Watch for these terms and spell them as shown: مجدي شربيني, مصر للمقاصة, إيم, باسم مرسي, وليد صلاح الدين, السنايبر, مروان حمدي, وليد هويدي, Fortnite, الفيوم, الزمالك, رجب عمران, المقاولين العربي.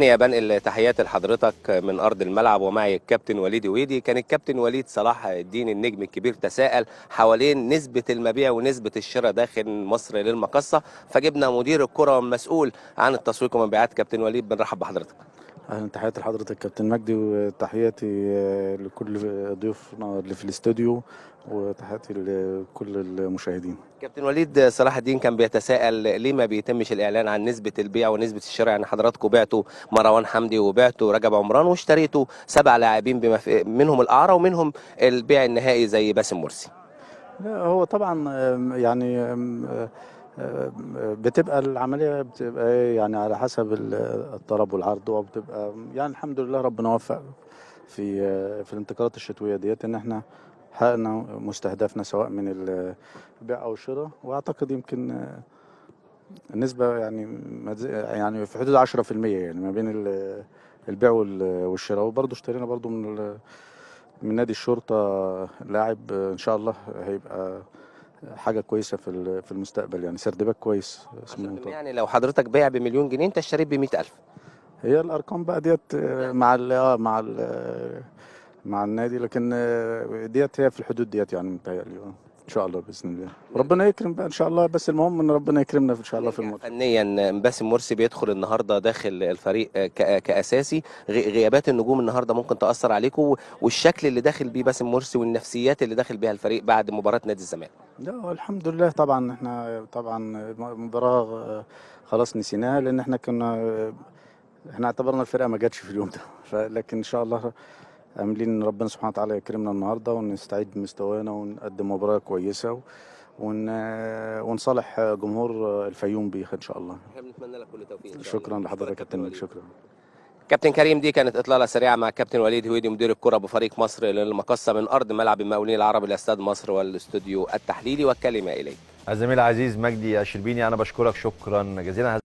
أنا بنقل تحياتي لحضرتك من أرض الملعب ومعي الكابتن وليد هويدي. كان الكابتن وليد صلاح الدين النجم الكبير تساءل حوالين نسبة المبيع ونسبة الشراء داخل مصر للمقاصة، فجبنا مدير الكرة والمسؤول عن التسويق ومبيعات كابتن وليد. بنرحب بحضرتك. أهلا، تحياتي لحضرتك كابتن مجدي وتحياتي لكل ضيوفنا اللي في الاستوديو وتحياتي لكل المشاهدين. كابتن وليد صلاح الدين كان بيتساءل ليه ما بيتمش الإعلان عن نسبة البيع ونسبة الشراء، يعني حضراتكم بعتوا مروان حمدي وبعتوا رجب عمران واشتريتوا 7 لاعبين بما منهم الإعارة ومنهم البيع النهائي زي باسم مرسي. لا هو طبعا يعني بتبقى العمليه بتبقى يعني على حسب الطلب والعرض، وبتبقى يعني الحمد لله ربنا وفق في الانتقالات الشتويه ديت ان احنا حققنا مستهدفنا سواء من البيع او الشراء، واعتقد يمكن النسبه يعني في حدود 10% يعني ما بين البيع والشراء. وبرضه اشترينا برضه من نادي الشرطه لاعب ان شاء الله هيبقى حاجه كويسه في المستقبل، يعني سرد باك كويس اسمه. يعني لو حضرتك بايع بمليون جنيه انت اشتريت ب100,000. هي الارقام بقى ديت مع النادي، لكن ديت هي في الحدود ديت يعني متهيألي ان شاء الله باذن الله ربنا يكرم بقى ان شاء الله. بس المهم ان ربنا يكرمنا ان شاء الله في الماتش. فنيا باسم مرسي بيدخل النهارده داخل الفريق كاساسي، غيابات النجوم النهارده ممكن تاثر عليكم والشكل اللي داخل بيه باسم مرسي والنفسيات اللي داخل بيها الفريق بعد مباراه نادي الزمالك؟ لا الحمد لله طبعا احنا طبعا مباراه خلاص نسيناها لان احنا اعتبرنا الفرقه ما جاتش في اليوم ده، لكن ان شاء الله املين ان ربنا سبحانه وتعالى يكرمنا النهارده ونستعيد بمستوانا ونقدم مباراه كويسه ونصالح جمهور الفيوم بيها ان شاء الله. احنا بنتمنى لك كل التوفيق. شكرا لحضرتك كابتن، شكرا. كابتن كريم، دي كانت اطلاله سريعه مع الكابتن وليد هويدي مدير الكره بفريق مصر للمقاصه من ارض ملعب المقاولين العربي لاستاد مصر والاستوديو التحليلي، والكلمه اليك. الزميل العزيز مجدي شربيني، انا بشكرك شكرا جزيلا.